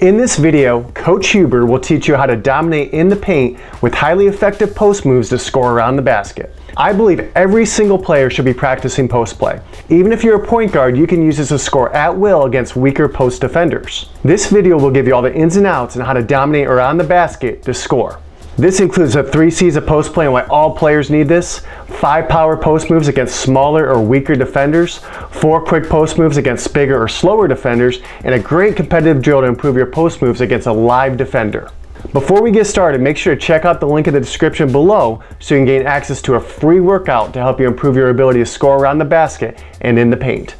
In this video, Coach Huber will teach you how to dominate in the paint with highly effective post moves to score around the basket. I believe every single player should be practicing post play. Even if you're a point guard, you can use this to score at will against weaker post defenders. This video will give you all the ins and outs on how to dominate around the basket to score. This includes the 3 C's of post play and why all players need this, 5 power post moves against smaller or weaker defenders, 4 quick post moves against bigger or slower defenders, and a great competitive drill to improve your post moves against a live defender. Before we get started, make sure to check out the link in the description below so you can gain access to a free workout to help you improve your ability to score around the basket and in the paint.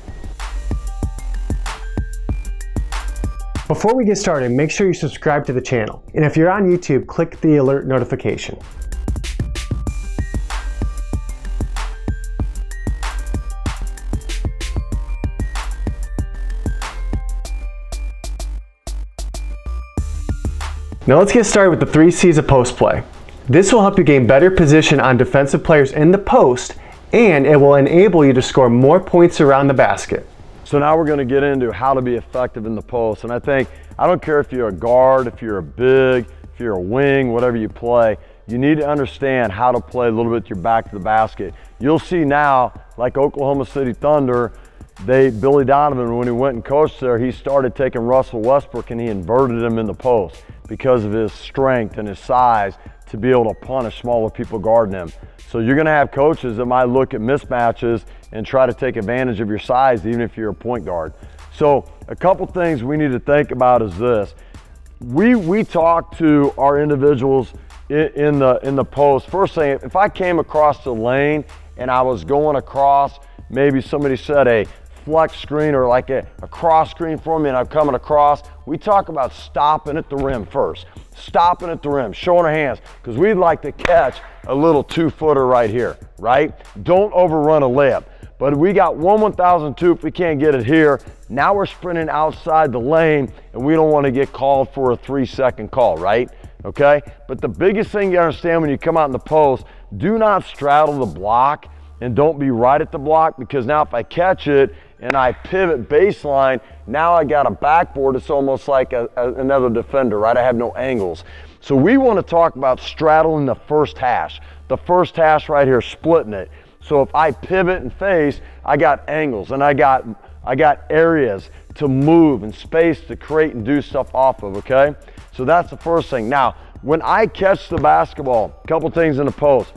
Before we get started, make sure you subscribe to the channel. And if you're on YouTube, click the alert notification. Now let's get started with the 3 C's of post play. This will help you gain better position on defensive players in the post, and it will enable you to score more points around the basket. So now we're going to get into how to be effective in the post. And I think, I don't care if you're a guard, if you're a big, if you're a wing, whatever you play, you need to understand how to play a little bit with your back to the basket. You'll see now, like Oklahoma City Thunder, Billy Donovan, when he went and coached there, he started taking Russell Westbrook and he inverted him in the post because of his strength and his size to be able to punish smaller people guarding him. So you're going to have coaches that might look at mismatches and try to take advantage of your size, even if you're a point guard. So a couple things we need to think about is this. We talk to our individuals in the post. First thing, if I came across the lane and I was going across, maybe somebody said a flex screen or like a cross screen for me and I'm coming across, we talk about stopping at the rim first. Stopping at the rim, showing our hands, because we'd like to catch a little 2-footer right here, right? Don't overrun a layup. But we got 1,002 if we can't get it here. Now we're sprinting outside the lane and we don't want to get called for a 3-second call, right? Okay? But the biggest thing you understand when you come out in the post, do not straddle the block and don't be right at the block, because now if I catch it and I pivot baseline, now I got a backboard. It's almost like another defender, right? I have no angles. So we want to talk about straddling the first hash right here, splitting it. So if I pivot and face, I got angles and I got areas to move and space to create and do stuff off of, okay? So that's the first thing. Now, when I catch the basketball, a couple things in the post.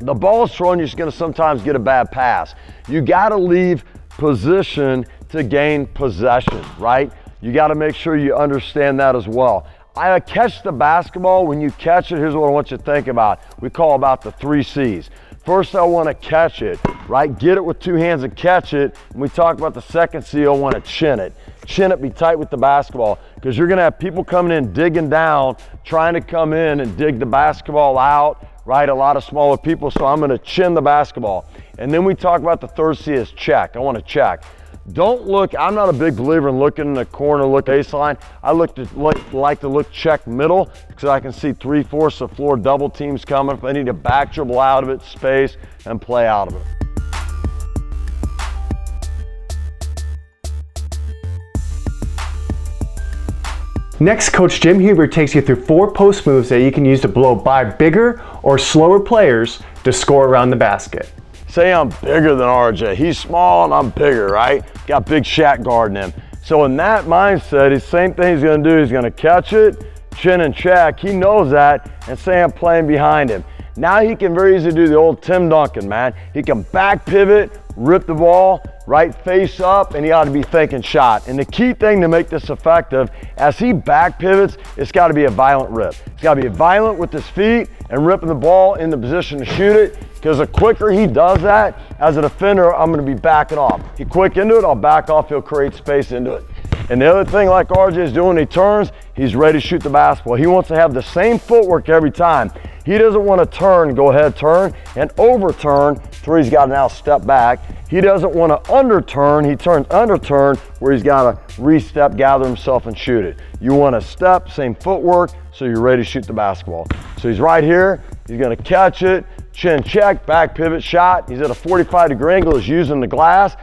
The ball is thrown, you're just gonna sometimes get a bad pass. You gotta leave position to gain possession, right? You gotta make sure you understand that as well. I catch the basketball, when you catch it, here's what I want you to think about. We call about the 3 C's. First, I wanna catch it, right? Get it with 2 hands and catch it. And we talk about the second C, I wanna chin it. Chin it, be tight with the basketball, because you're gonna have people coming in, digging down, trying to come in and dig the basketball out, right? A lot of smaller people, so I'm gonna chin the basketball. And then we talk about the third C is check. I wanna check. Don't look, I'm not a big believer in looking in the corner, look baseline. I like to look check middle, because I can see 3/4 of floor double teams coming. If I need to back dribble out of it, space, and play out of it. Next, Coach Jim Huber takes you through 4 post moves that you can use to blow by bigger or slower players to score around the basket. Say I'm bigger than RJ. He's small and I'm bigger, right? Got big Shaq guarding him. So in that mindset, the same thing he's gonna do. He's gonna catch it, chin and check. He knows that, and say I'm playing behind him. Now he can very easily do the old Tim Duncan, man. He can back pivot, rip the ball, right face up, and he ought to be thinking shot. And the key thing to make this effective, as he back pivots, it's got to be a violent rip. It's got to be violent with his feet and ripping the ball in the position to shoot it, because the quicker he does that, as a defender, I'm going to be backing off. He quick into it, I'll back off, he'll create space into it. And the other thing, like RJ is doing, he turns, he's ready to shoot the basketball. He wants to have the same footwork every time. He doesn't want to turn, go ahead, turn, and overturn, so he's got to now step back. He doesn't want to underturn, he turns underturn, where he's got to re-step, gather himself, and shoot it. You want to step, same footwork, so you're ready to shoot the basketball. So he's right here, he's going to catch it, chin check, back pivot, shot. He's at a 45-degree angle, he's using the glass.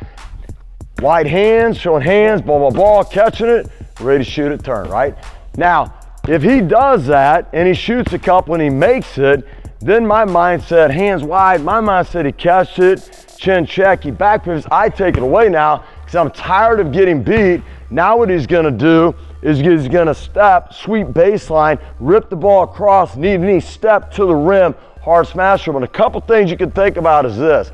Wide hands, showing hands, ball, ball, ball, catching it, ready to shoot it, turn, right? Now, if he does that and he shoots a couple and he makes it, then my mindset, hands wide, my mindset, he catches it, chin check, he back pivots, I take it away now because I'm tired of getting beat. Now what he's gonna do is he's gonna step, sweep baseline, rip the ball across, knee to knee, step to the rim, hard smash rim. And a couple things you can think about is this.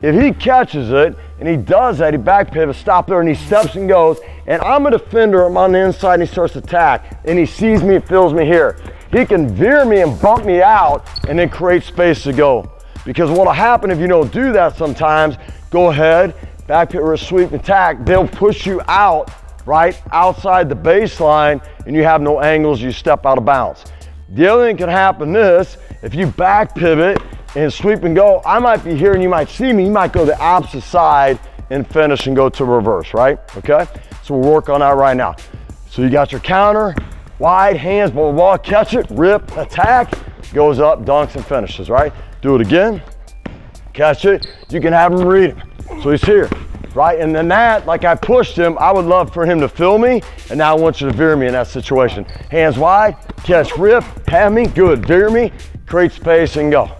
If he catches it and he does that, he back pivots, stop there, and he steps and goes, and I'm a defender, I'm on the inside, and he starts to attack, and he sees me, feels me here. He can veer me and bump me out and then create space to go. Because what will happen if you don't do that sometimes, go ahead, back pivot, wrist sweep, attack, they'll push you out, right, outside the baseline, and you have no angles, you step out of bounds. The other thing can happen is, if you back pivot and sweep and go, I might be here and you might see me, you might go the opposite side and finish and go to reverse, right? Okay, so we'll work on that right now. So you got your counter, wide, hands, blah, blah, blah, catch it, rip, attack, goes up, dunks and finishes, right? Do it again, catch it, you can have him read it. So he's here, right? And then that, like I pushed him, I would love for him to fill me, and now I want you to veer me in that situation. Hands wide, catch, rip, have me, good, veer me, create space and go.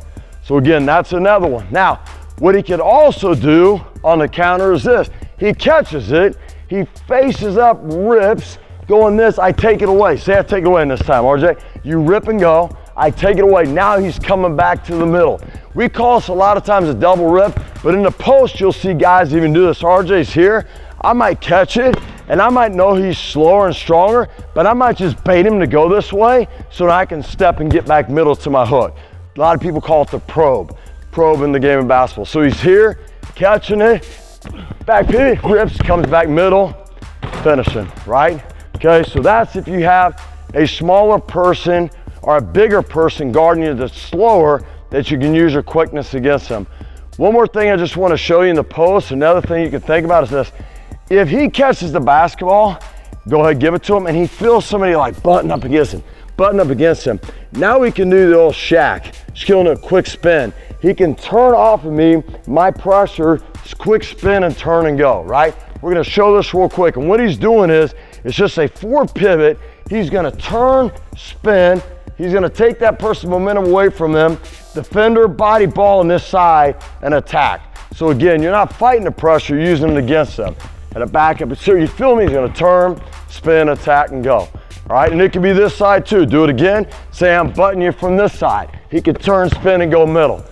So again, that's another one. Now, what he could also do on the counter is this. He catches it, he faces up, rips, going this, I take it away. Say I take it away in this time, RJ. You rip and go, I take it away. Now he's coming back to the middle. We call this a lot of times a double rip, but in the post, you'll see guys even do this. RJ's here, I might catch it, and I might know he's slower and stronger, but I might just bait him to go this way so that I can step and get back middle to my hook. A lot of people call it the probe in the game of basketball. So he's here, catching it, back pivot, rips, comes back middle, finishing, right? Okay, so that's if you have a smaller person or a bigger person guarding you that's slower, that you can use your quickness against them. One more thing I just want to show you in the post, another thing you can think about is this. If he catches the basketball, go ahead, give it to him, and he feels somebody like button up against him. Button up against him. Now we can do the old Shaq, just killing a quick spin. He can turn off of me, my pressure, quick spin and turn and go, right? We're gonna show this real quick. And what he's doing is, it's just a forward pivot. He's gonna turn, spin. He's gonna take that person's momentum away from them, defender, body, ball on this side, and attack. So again, you're not fighting the pressure, you're using it against them. And a backup, but sir, you feel me? He's gonna turn, spin, attack, and go. All right, and it could be this side too. Do it again. Say I'm buttoning you from this side. He could turn, spin, and go middle.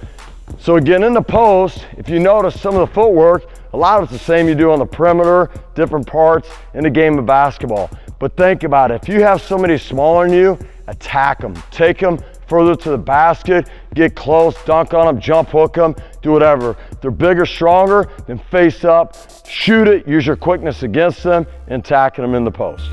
So again, in the post, if you notice some of the footwork, a lot of it's the same you do on the perimeter, different parts in the game of basketball. But think about it. If you have somebody smaller than you, attack them. Take them further to the basket, get close, dunk on them, jump hook them, do whatever. If they're bigger, stronger, then face up, shoot it, use your quickness against them, and attacking them in the post.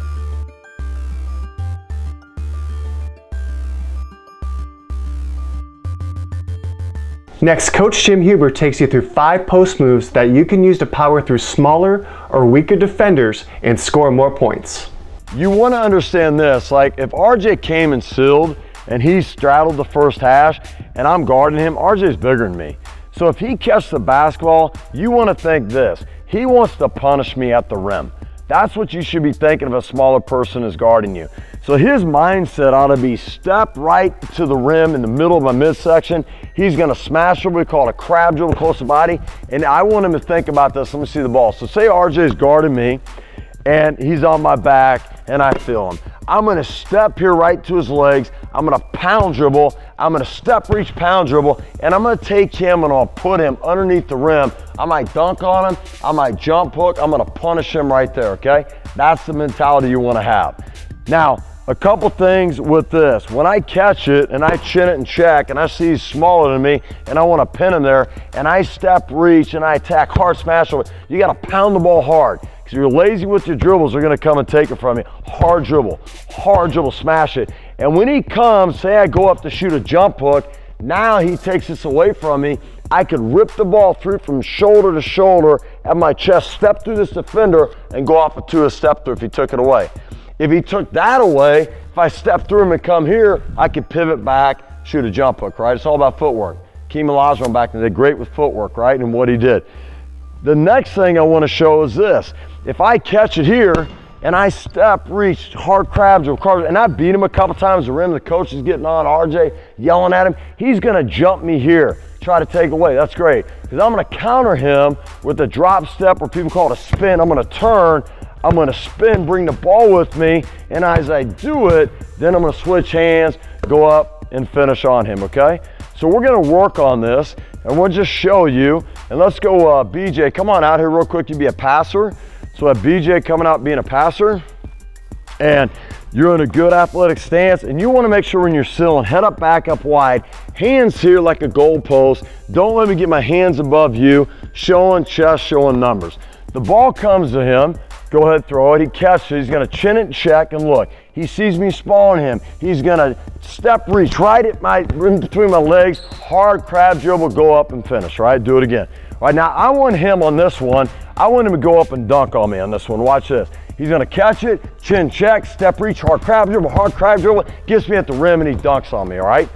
Next, Coach Jim Huber takes you through 5 post moves that you can use to power through smaller or weaker defenders and score more points. You want to understand this, like if RJ came and sealed and he straddled the first hash and I'm guarding him, RJ's bigger than me. So if he catches the basketball, you want to think this, he wants to punish me at the rim. That's what you should be thinking if a smaller person is guarding you. So his mindset ought to be step right to the rim in the middle of my midsection. He's gonna smash what we call a crab dribble close to body. And I want him to think about this. Let me see the ball. So say RJ's guarding me and he's on my back and I feel him. I'm gonna step here right to his legs. I'm gonna pound dribble. I'm gonna step, reach, pound dribble, and I'm gonna take him and I'll put him underneath the rim. I might dunk on him, I might jump hook, I'm gonna punish him right there, okay? That's the mentality you wanna have. Now, a couple things with this. When I catch it and I chin it and check and I see he's smaller than me and I wanna pin him there and I step, reach, and I attack hard smash over it, you gotta pound the ball hard. If you're lazy with your dribbles, they're gonna come and take it from you. Hard dribble, smash it. And when he comes, say I go up to shoot a jump hook, now he takes this away from me. I could rip the ball through from shoulder to shoulder at my chest, step through this defender and go off to a step through if he took it away. If he took that away, if I step through him and come here, I could pivot back, shoot a jump hook, right? It's all about footwork. Keem Olajuwon back in the day, great with footwork, right? And what he did. The next thing I wanna show is this. If I catch it here, and I stepped, reached, hard crabs or carbs, and I beat him a couple times. The rim, the coach is getting on, RJ yelling at him. He's gonna jump me here, try to take away. That's great, because I'm gonna counter him with a drop step, or people call it a spin. I'm gonna turn, I'm gonna spin, bring the ball with me, and as I do it, then I'm gonna switch hands, go up and finish on him, okay? So we're gonna work on this, and we'll just show you, and let's go BJ, come on out here real quick, you'd be a passer. So that BJ coming out being a passer, and you're in a good athletic stance, and you wanna make sure when you're sealing, head up, back up wide, hands here like a goal post. Don't let me get my hands above you, showing chest, showing numbers. The ball comes to him, go ahead, throw it, he catches it, he's gonna chin it, check, and look. He sees me spawning him, he's gonna step, reach, right at my, in between my legs, hard crab dribble, go up and finish, right? Do it again. All right, now I want him on this one, I want him to go up and dunk on me on this one, watch this. He's gonna catch it, chin check, step, reach, hard crab dribble, gets me at the rim and he dunks on me, all right?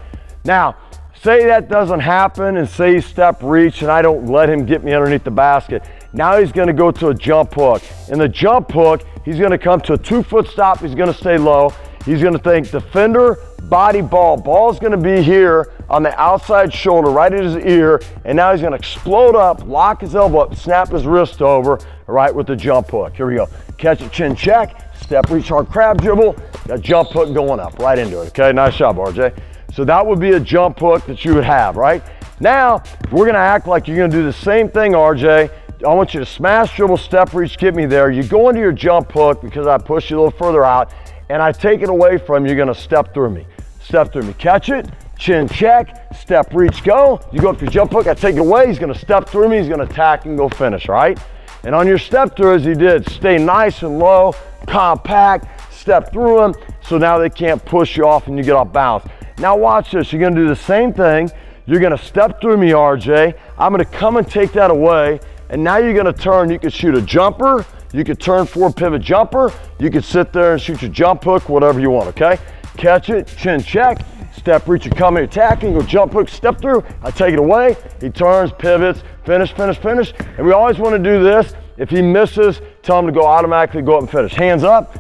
Now, say that doesn't happen and say step reach and I don't let him get me underneath the basket. Now he's gonna go to a jump hook. In the jump hook, he's gonna come to a 2-foot stop, he's gonna stay low. He's gonna think defender, body, ball. Ball's gonna be here on the outside shoulder, right at his ear, and now he's gonna explode up, lock his elbow up, snap his wrist over, right with the jump hook. Here we go. Catch it, chin check, step, reach, hard crab dribble, got jump hook going up, right into it, okay? Nice job, RJ. So that would be a jump hook that you would have, right? Now, we're gonna act like you're gonna do the same thing, RJ. I want you to smash, dribble, step, reach, get me there. You go into your jump hook because I push you a little further out, and I take it away from you, you're gonna step through me. Step through me, catch it, chin check, step, reach, go. You go up your jump hook, I take it away, he's gonna step through me, he's gonna attack and go finish, all right? And on your step through, as he did, stay nice and low, compact, step through him, so now they can't push you off and you get off balance. Now watch this, you're gonna do the same thing, you're gonna step through me, RJ, I'm gonna come and take that away, and now you're gonna turn, you can shoot a jumper, you could turn forward pivot jumper, you could sit there and shoot your jump hook, whatever you want, okay? Catch it, chin check, step, reach, you come in attacking, go jump hook, step through, I take it away, he turns, pivots, finish, finish, finish, and we always wanna do this. If he misses, tell him to go automatically, go up and finish. Hands up,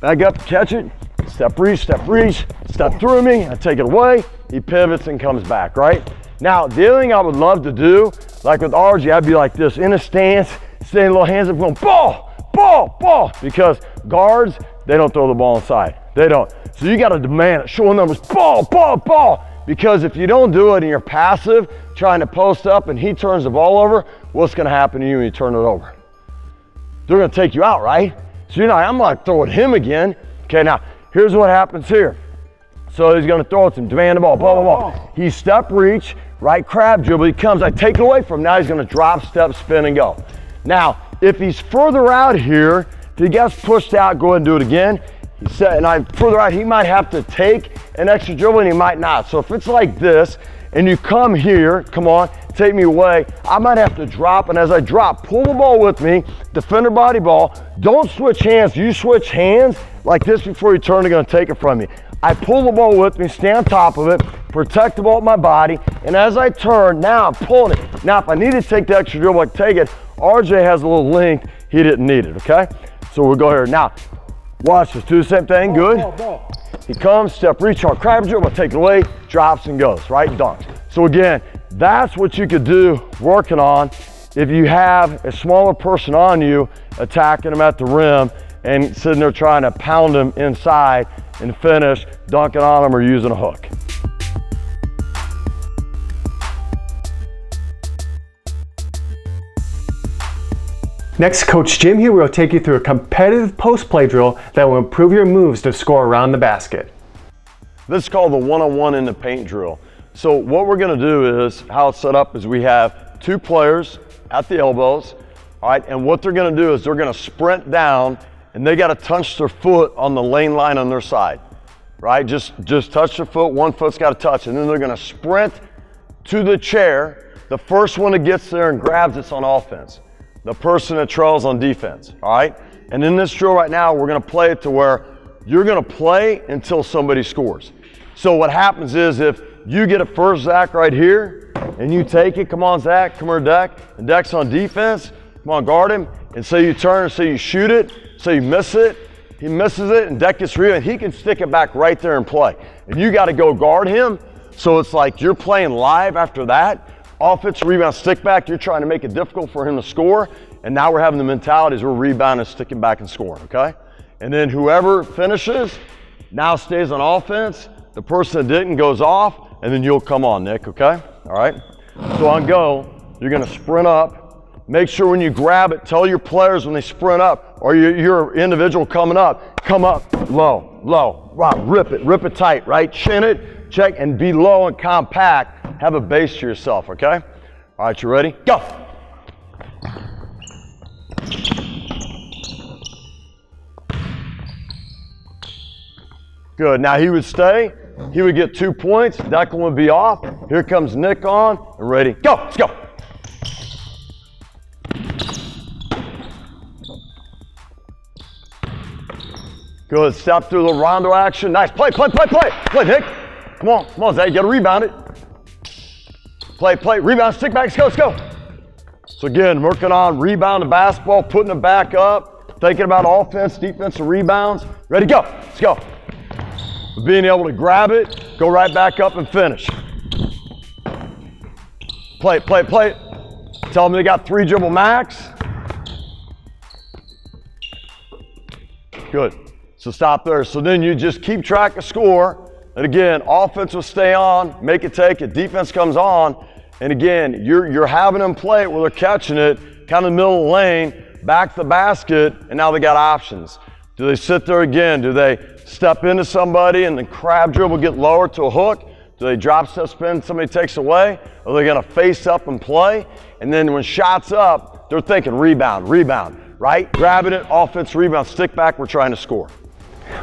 back up, catch it, step, reach, step through me, I take it away, he pivots and comes back, right? Now, the other thing I would love to do, like with RG, I'd be like this, in a stance, standing little hands up, going, ball! Ball, ball, because guards, they don't throw the ball inside. They don't. So you gotta demand it, showing numbers, ball, ball, ball, because if you don't do it and you're passive, trying to post up and he turns the ball over, what's gonna happen to you when you turn it over? They're gonna take you out, right? So you're not, I'm not throwing him again. Okay, now, here's what happens here. So he's gonna throw it to him, demand the ball, blah, blah, blah. He step, reach, right crab dribble, he comes, I take it away from him, now he's gonna drop, step, spin, and go. Now, if he's further out here, if he gets pushed out, go ahead and do it again. He said, and I'm further out, he might have to take an extra dribble and he might not. So if it's like this, and you come here, come on, take me away, I might have to drop, and as I drop, pull the ball with me, defender body ball, don't switch hands, you switch hands like this before you turn, they're gonna take it from you. I pull the ball with me, stay on top of it, protect the ball with my body, and as I turn, now I'm pulling it. Now if I need to take the extra dribble, I can take it. RJ has a little length, he didn't need it, okay? So we'll go here. Now, watch this, do the same thing, good? Ball, ball. He comes, step, reach, hard crab dribble, take it away, drops and goes, right, dunks. So again, that's what you could do working on if you have a smaller person on you, attacking them at the rim and sitting there trying to pound them inside and finish, dunking on them or using a hook. Next, Coach Jim here will take you through a competitive post-play drill that will improve your moves to score around the basket. This is called the one-on-one in the paint drill. So what we're gonna do is, how it's set up is we have two players at the elbows, all right, and what they're gonna do is they're gonna sprint down and they gotta touch their foot on the lane line on their side, right? Just touch their foot, one foot's gotta touch, and then they're gonna sprint to the chair. The first one that gets there and grabs it's on offense. The person that trails on defense, all right? And in this drill right now, we're gonna play it to where you're gonna play until somebody scores. So what happens is if you get it first, Zach, right here, and you take it, come on, Zach, come here, Deck, and Deck's on defense, come on, guard him, and say you turn, say you shoot it, say you miss it, He misses it and Deck gets real and he can stick it back right there and play. And you got to go guard him. So it's like you're playing live after that. Offensive rebound, stick back. You're trying to make it difficult for him to score. And now we're having the mentalities. We're rebounding, sticking back, and scoring, okay? And then whoever finishes now stays on offense. The person that didn't goes off, and then you'll come on, Nick, okay? All right? So on go, you're going to sprint up. Make sure when you grab it, tell your players when they sprint up or your individual coming up, come up low, low, right, rip it tight, right? Chin it, check, and be low and compact. Have a base to yourself, okay? All right, you ready? Go. Good. Now he would stay. He would get 2 points. Declan would be off. Here comes Nick on. And ready. Go. Let's go. Good. Step through the rondo action. Nice. Play, play, play, play. Play, Nick. Come on. Come on, Zay. You got to rebound it. Play, play. Rebound. Stick back. Let's go. Let's go. So again, working on rebound the basketball, putting it back up, thinking about offense, defensive rebounds. Ready, go. Let's go. Being able to grab it, go right back up and finish. Play, play, play. Tell them they got 3 dribble max. Good. So stop there. So then you just keep track of score. And again, offense will stay on, make it take it. Defense comes on. And again, you're having them play it where they're catching it, kind of middle of the lane, back to the basket, and now they got options. Do they sit there again? Do they step into somebody and the crab dribble get lower to a hook? Do they drop step spin, somebody takes away? Are they gonna face up and play? And then when shots up, they're thinking rebound, rebound, right? Grabbing it, offense, rebound, stick back, we're trying to score.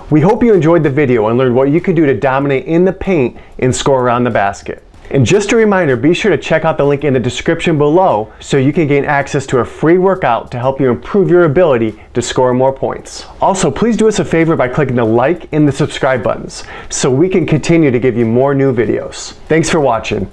We hope you enjoyed the video and learned what you can do to dominate in the paint and score around the basket. And just a reminder, be sure to check out the link in the description below so you can gain access to a free workout to help you improve your ability to score more points. Also, please do us a favor by clicking the like and the subscribe buttons so we can continue to give you more new videos. Thanks for watching.